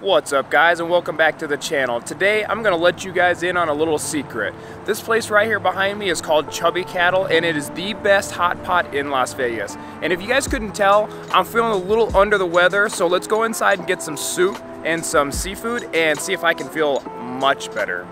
What's up, guys, and welcome back to the channel. Today I'm gonna let you guys in on a little secret. This place right here behind me is called Chubby Cattle, and it is the best hot pot in Las Vegas. And if you guys couldn't tell, I'm feeling a little under the weather, so let's go inside and get some soup and some seafood and see if I can feel much better.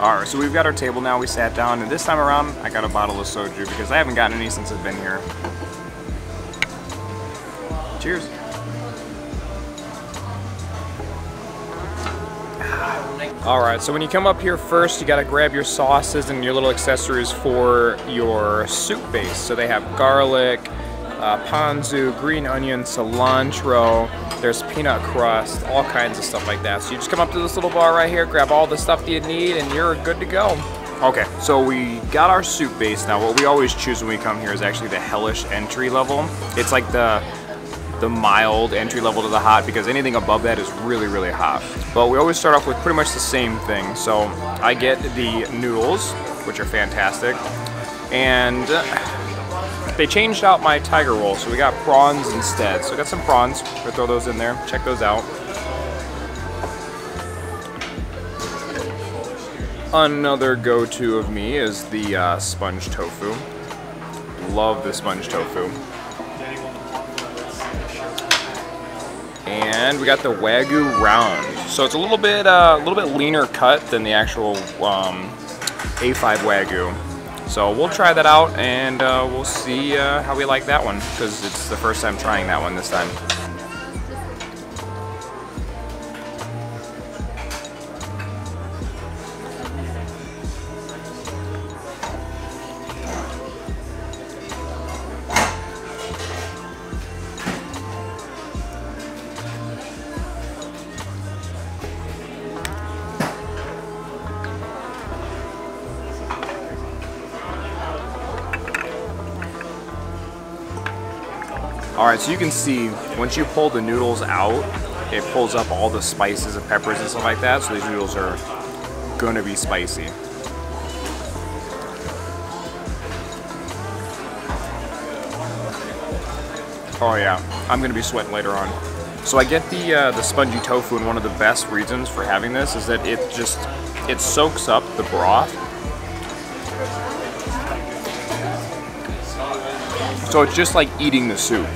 Alright, so we've got our table now, we sat down, and this time around I got a bottle of soju because I haven't gotten any since I've been here. Cheers. Alright, so when you come up here first, you gotta grab your sauces and your little accessories for your soup base. So they have garlic, ponzu, green onion, cilantro, there's peanut crust, all kinds of stuff like that. So you just come up to this little bar right here, grab all the stuff that you need, and you're good to go. Okay, so we got our soup base. Now what we always choose when we come here is actually the hellish entry level. It's like the mild entry level to the hot, because anything above that is really, really hot. But we always start off with pretty much the same thing. So I get the noodles, which are fantastic, and they changed out my tiger roll, so we got prawns instead. So we got some prawns. We'll throw those in there. Check those out. Another go-to of me is the sponge tofu. Love the sponge tofu. And we got the Wagyu round. So it's a little bit leaner cut than the actual A5 Wagyu. So we'll try that out, and we'll see how we like that one, because it's the first time trying that one this time. Alright, so you can see, once you pull the noodles out, it pulls up all the spices and peppers and stuff like that, so these noodles are gonna be spicy. Oh yeah, I'm gonna be sweating later on. So I get the spongy tofu, and one of the best reasons for having this is that it soaks up the broth. So it's just like eating the soup.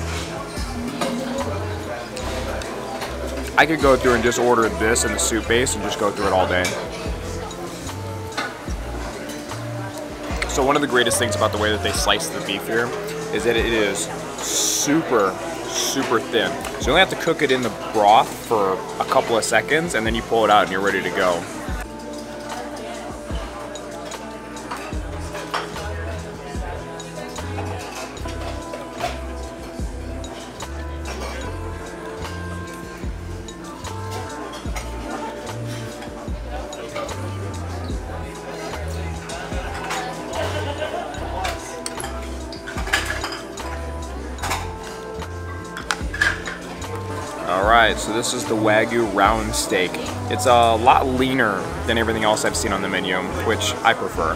I could go through and just order this in the soup base and just go through it all day. So one of the greatest things about the way that they slice the beef here is that it is super, super thin. So you only have to cook it in the broth for a couple of seconds, and then you pull it out and you're ready to go. Alright, so this is the Wagyu round steak. It's a lot leaner than everything else I've seen on the menu, which I prefer.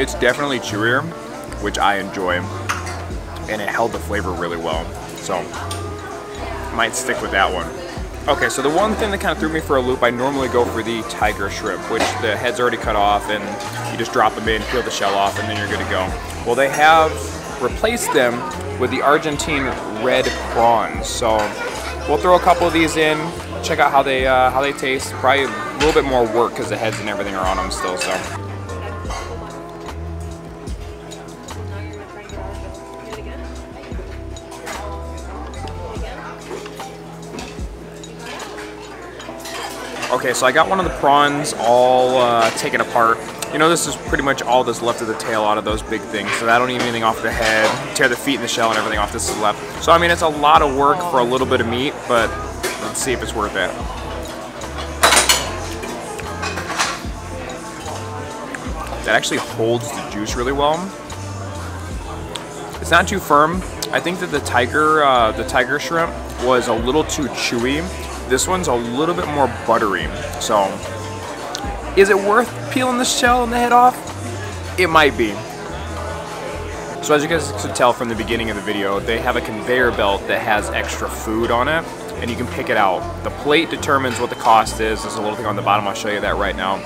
It's definitely chewier, which I enjoy, and it held the flavor really well, so might stick with that one. Okay, so the one thing that kind of threw me for a loop, I normally go for the tiger shrimp, which the head's already cut off, and you just drop them in, peel the shell off, and then you're good to go. Well, they have replaced them with the Argentine red prawns. So we'll throw a couple of these in, check out how they taste. Probably a little bit more work because the heads and everything are on them still, so. Okay, so I got one of the prawns all taken apart. You know, this is pretty much all that's left of the tail out of those big things, so I don't eat anything off the head, tear the feet and the shell and everything off, this is left. So I mean, it's a lot of work for a little bit of meat, but let's see if it's worth it. It actually holds the juice really well. It's not too firm. I think that the tiger shrimp was a little too chewy. This one's a little bit more buttery. So, is it worth peeling the shell and the head off? It might be. So as you guys could tell from the beginning of the video, they have a conveyor belt that has extra food on it, and you can pick it out. The plate determines what the cost is. There's a little thing on the bottom, I'll show you that right now.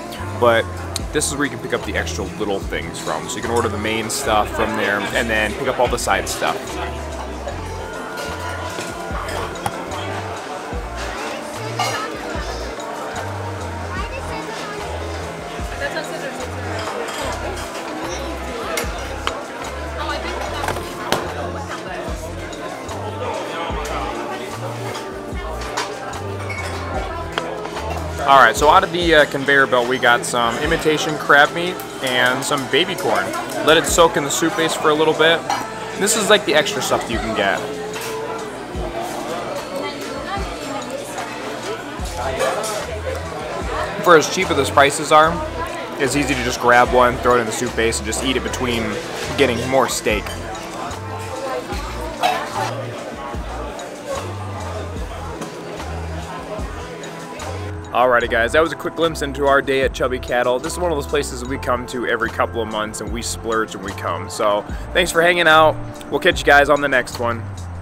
But this is where you can pick up the extra little things from. So you can order the main stuff from there, and then pick up all the side stuff. Alright, so out of the conveyor belt we got some imitation crab meat and some baby corn. Let it soak in the soup base for a little bit. And this is like the extra stuff that you can get. For as cheap as the prices are, it's easy to just grab one, throw it in the soup base, and just eat it between getting more steak. Alrighty guys, that was a quick glimpse into our day at Chubby Cattle. This is one of those places we come to every couple of months and we splurge and we come. So thanks for hanging out. We'll catch you guys on the next one.